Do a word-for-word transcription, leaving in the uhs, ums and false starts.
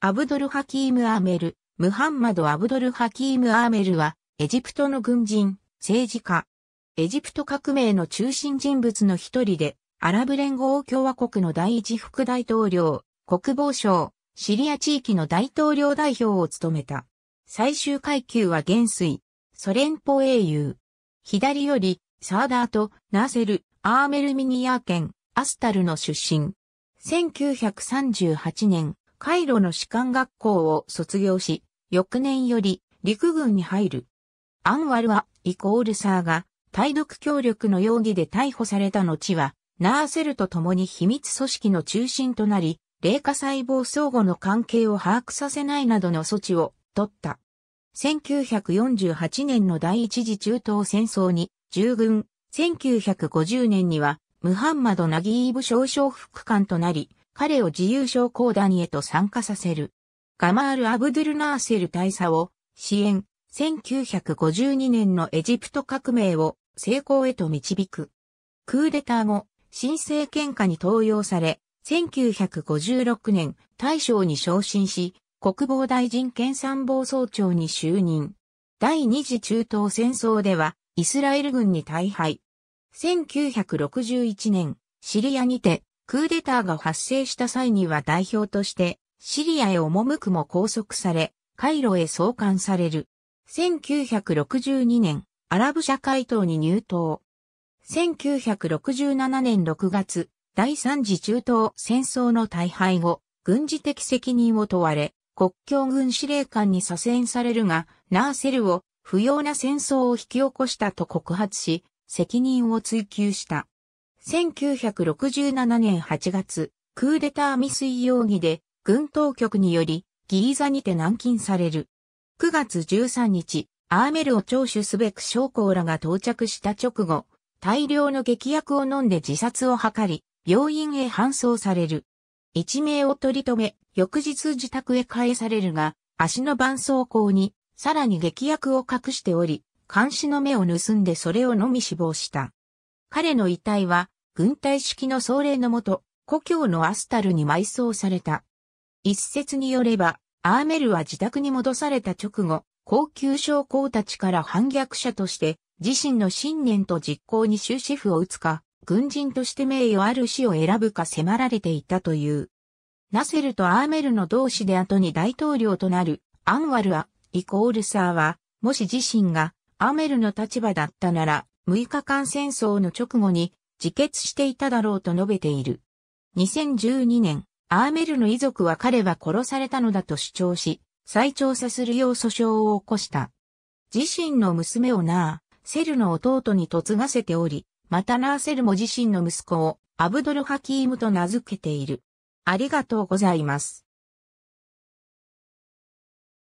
アブドルハキーム・アーメル、ムハンマド・アブドルハキーム・アーメルは、エジプトの軍人、政治家。エジプト革命の中心人物の一人で、アラブ連合共和国の第一副大統領、国防相、シリア地域の大統領代表を務めた。最終階級は元帥、ソ連邦英雄。左より、サーダート、ナーセル、アーメルミニアー県、アスタルの出身。せんきゅうひゃくさんじゅうはちねん、カイロの士官学校を卒業し、翌年より陸軍に入る。アンワルは、イコールサーが、対独協力の容疑で逮捕された後は、ナーセルと共に秘密組織の中心となり、霊下細胞相互の関係を把握させないなどの措置を取った。せんきゅうひゃくよんじゅうはちねんの第一次中東戦争に従軍、せんきゅうひゃくごじゅうねんには、ムハンマド・ナギーブ少将副官となり、彼を自由将校団へと参加させる。ガマール・アブドゥル・ナーセル大佐を支援、せんきゅうひゃくごじゅうにねんのエジプト革命を成功へと導く。クーデター後、新政権下に登用され、せんきゅうひゃくごじゅうろくねん大将に昇進し、国防大臣兼参謀総長に就任。第二次中東戦争では、イスラエル軍に大敗。せんきゅうひゃくろくじゅういちねん、シリアにて、クーデターが発生した際には代表としてシリアへ赴くも拘束され、カイロへ送還される。せんきゅうひゃくろくじゅうにねん、アラブ社会党に入党。せんきゅうひゃくろくじゅうななねんろくがつ、第三次中東戦争の大敗後、軍事的責任を問われ、国境軍司令官に左遷されるが、ナーセルを不要な戦争を引き起こしたと告発し、責任を追及した。せんきゅうひゃくろくじゅうななねんはちがつ、クーデター未遂容疑で、軍当局により、ギーザにて軟禁される。くがつじゅうさんにち、アーメルを聴取すべく将校らが到着した直後、大量の劇薬を飲んで自殺を図り、病院へ搬送される。一命を取り留め、翌日自宅へ帰されるが、足の絆創膏に、さらに劇薬を隠しており、監視の目を盗んでそれを飲み死亡した。彼の遺体は、軍隊式の葬礼のもと、故郷のアスタルに埋葬された。一説によれば、アーメルは自宅に戻された直後、高級将校たちから反逆者として、自身の信念と実行に終止符を打つか、軍人として名誉ある死を選ぶか迫られていたという。ナセルとアーメルの同志で後に大統領となる、アンワル・アイコール・サーは、もし自身がアーメルの立場だったなら、むいかかん戦争の直後に、自決していただろうと述べている。にせんじゅうにねん、アーメルの遺族は彼は殺されたのだと主張し、再調査するよう訴訟を起こした。自身の娘をナーセルの弟に嫁がせており、またナーセルも自身の息子をアブドルハキームと名付けている。ありがとうございます。